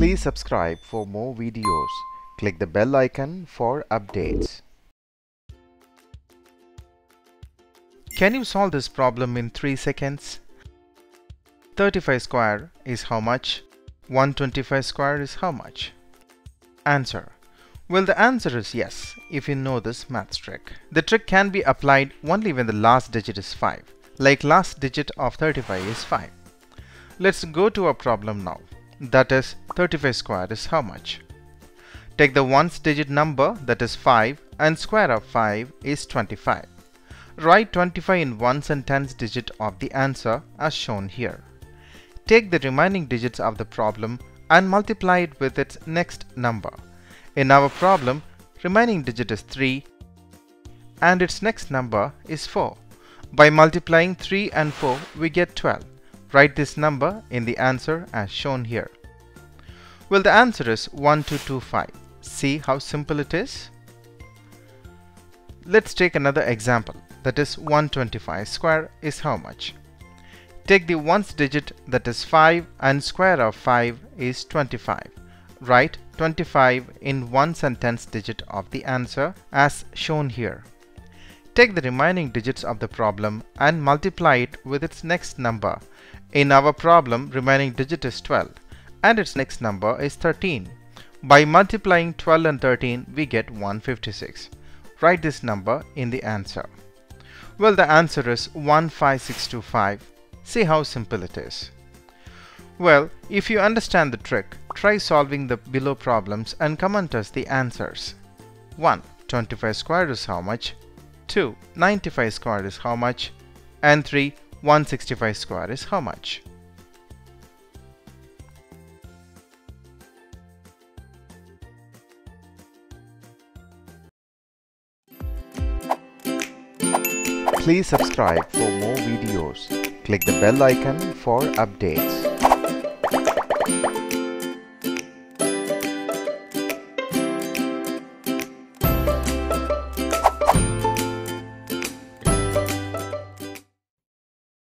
Please subscribe for more videos. Click the bell icon for updates. Can you solve this problem in 3 seconds? 35 square is how much? 125 square is how much? Answer. Well, the answer is yes, if you know this math trick. The trick can be applied only when the last digit is 5, like last digit of 35 is 5. Let's go to our problem now. That is, 35 square is how much? Take the ones digit number, that is 5, and square of 5 is 25. Write 25 in ones and tens digit of the answer as shown here. Take the remaining digits of the problem and multiply it with its next number. In our problem, remaining digit is 3 and its next number is 4. By multiplying 3 and 4, we get 12. Write this number in the answer as shown here. Well, the answer is 1225. See how simple it is? Let's take another example. That is, 125 square is how much? Take the ones digit, that is 5, and square of 5 is 25. Write 25 in ones and tens digit of the answer as shown here. Take the remaining digits of the problem and multiply it with its next number. In our problem, remaining digit is 12 and its next number is 13. By multiplying 12 and 13, we get 156. Write this number in the answer. Well, the answer is 15625. See how simple it is. Well, if you understand the trick, try solving the below problems and comment us the answers. 1. 25 square is how much? 2. 95 square is how much? And 3. 165 square is how much? Please subscribe for more videos. Click the bell icon for updates.